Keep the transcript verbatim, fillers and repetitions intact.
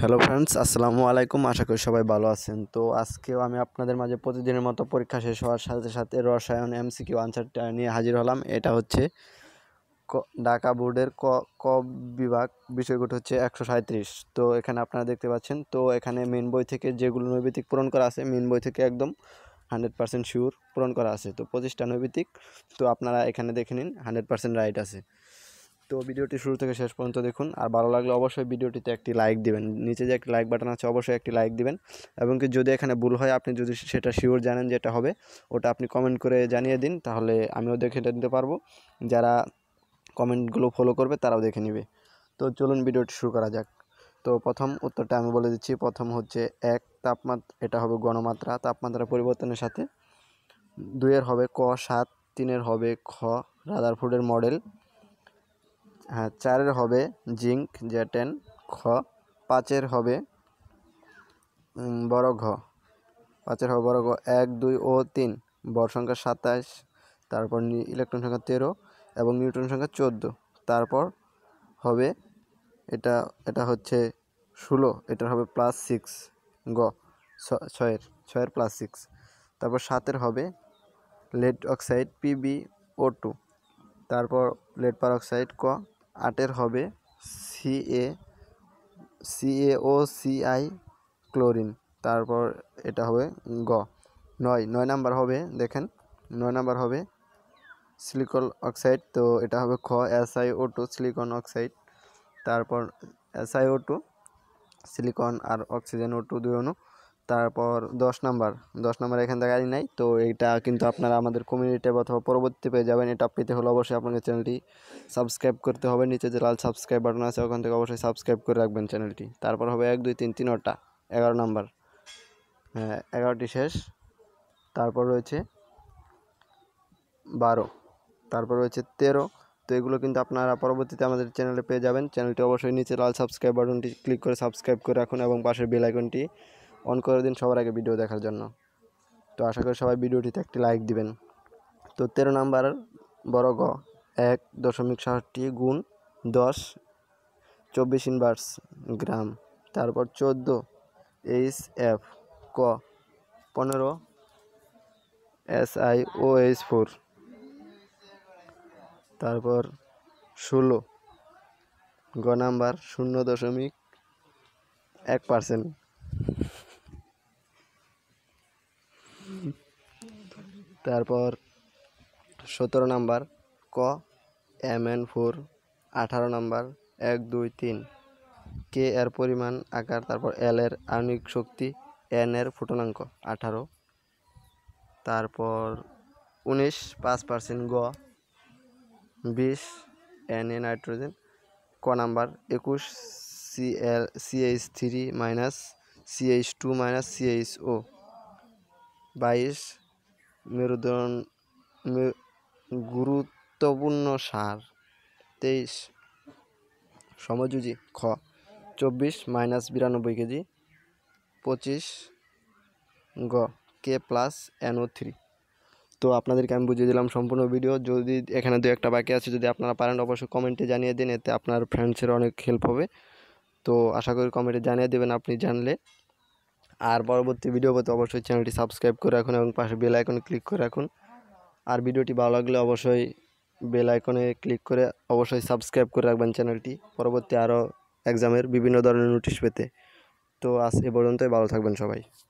Hello friends अस्सलामु आलैकुम आशा करी सबाई भालो आছেন। तो आजके आमी आपनादेर माझे प्रतिदिनेर मतो परीक्षा शेष होवार साथे साथे रसायन एमसीकिউ आंसरटा निये हाजिर हलाम। एटा होच्छे ढाका बोर्डेर क क विभाग विषयगत होच्छे एक सौ सैंतीस। तो एखाने आपनारा देखते पाच्छेन। तो एखाने मेन बई थेके जेगुलो नैबितिक पूरण करा आछे मेन बई थेके एकदम हंड्रेड पार्सेंट शिवर पूरण करा आछे। तो पच्चीसटा नैबितिक तो आपनारा एखाने देखे निन हंड्रेड पार्सेंट राइट आछे। तो भिडियोटी शुरू थेके शेष पर्यन्त देखुन और भालो लागले अवश्य भिडियोटीते एकटी लाइक दिबेन। नीचे जे एकटी लाइक बाटन आछे अवश्य एकटी लाइक दिबेन एबं कि जोदि एखाने भूल हय आपनि जोदि सेटा शिवर जानेन जेटा होबे ओटा आपनि कमेंट करे जानिये दिन, ताहले आमिओ देखे निते पारबो। जारा कमेंटगुलो फलो करबे ताराओ देखे नेबे। तो चलुन भिडियोटी शुरू करा जाक। तो प्रथम उत्तरटा आमि बोले दिच्छि। प्रथम हच्छे एक तापमात्रा, एटा होबे गणमात्रा, तापमात्रा परिवर्तनेर साथे। दुई एर होबे क, सात तीन एर होबे ख रादारफोर्डेर मडेल। हाँ चार होबे जिंक जेटेन ख, पाँचर होबे बड़ घ, पाँचर होबे बड़ घ एक दुई और तीन, भर संख्या सत्ताईश, तारपर इलेक्ट्रन संख्या तेरो एवं न्यूट्रन संख्या चौदह, तारपर होबे एटा एटा होच्छे षोलो, एटार होबे प्लस सिक्स ग छयेर छयेर प्लस सिक्स, तारपर सातेर होबे lead oxide P B O two, तारपर लेड परक्साइड क, आठर होबे सी ए सी ए ओ सी आई क्लोरिन, तारपर एटा होबे ग नय नय नम्बर होबे देखें नय नम्बर होबे सिलिकन अक्साइड। तो एटा होबे ख S I O two silicon oxide, तारपर S I O two silicon और अक्सिजेन ओ टू दुई अणु, तारपर दस नम्बर दस नम्बर एखान गाड़ी नहीं। तो यहाँ क्योंकि अपनारा कम्यूनिटी अथवा परवर्ती पे जाबेन। एटा पेते हले अवश्य आपनादेर चैनलटी सबसक्राइब करते होबे। नीचे जो लाल सबसक्राइब बाटन आछे ओखान थेके अवश्य सबसक्राइब करे राखबेन चैनलटी। तारपर होबे एक दुई तीन तीनटा एगारो नम्बर एगारोटी शेष। तारपर रयेछे बारो, तारपर रयेछे तेरो। तो এগুলো কিন্তু আপনারা পরবর্তীতে আমাদের চ্যানেলে পেয়ে যাবেন। চ্যানেলটি অবশ্যই নিচে লাল সাবস্ক্রাইব বাটনটি ক্লিক করে সাবস্ক্রাইব করে রাখুন এবং পাশের বেল আইকনটি অন করে দিন সবার আগে ভিডিও দেখার জন্য। তো আশা করি সবাই ভিডিওটিতে একটি লাইক দিবেন। তো তেরো নাম্বার বড় গ এক দশমিক ষাটটি গুণ দশ চব্বিশ ইনভার্স গ্রাম, তারপর চোদ্দো এইচ এফ ক, পনেরো S I O H four, তারপর ষোলো গ নাম্বার শূন্য দশমিক এক পার্সেন্ট। তারপর সতেরো নাম্বার ক এম এন ফোর, আঠারো নাম্বার এক দুই তিন কে এর পরিমাণ আকার, তারপর এল এর আণবিক শক্তি, এন এর ফুটনাঙ্ক আঠারো, তারপর উনিশ পাঁচ পার্সেন্ট গ, বিশ এন এ নাইট্রোজেন ক নাম্বার, একুশ C L C H three minus C H two minus C H O, বাইশ মেরুদন গুরুত্বপূর্ণ সার, তেইশ সমযোজী খ, চব্বিশ মাইনাস বিরানব্বই কেজি, পঁচিশ গ কে প্লাস এনও থ্রি। তো আপনাদেরকে আমি বুঝিয়ে দিলাম সম্পূর্ণ ভিডিও। যদি এখানে দু একটা বাকি আছে যদি আপনারা পারেন অবশ্যই কমেন্টে জানিয়ে দিন, এতে আপনার ফ্রেন্ডসের অনেক হেল্প হবে। তো আশা করি কমেন্টে জানিয়ে দেবেন আপনি জানলে। আর পরবর্তী ভিডিও পেতে অবশ্যই চ্যানেলটি সাবস্ক্রাইব করে রাখুন এবং পাশে বেল আইকনে ক্লিক করে রাখুন। আর ভিডিওটি ভালো লাগলে অবশ্যই বেল আইকনে ক্লিক করে অবশ্যই সাবস্ক্রাইব করে রাখবেন চ্যানেলটি পরবর্তী আরও এক্সামের বিভিন্ন ধরনের নোটিশ পেতে। তো আজ এ পর্যন্তই, ভালো থাকবেন সবাই।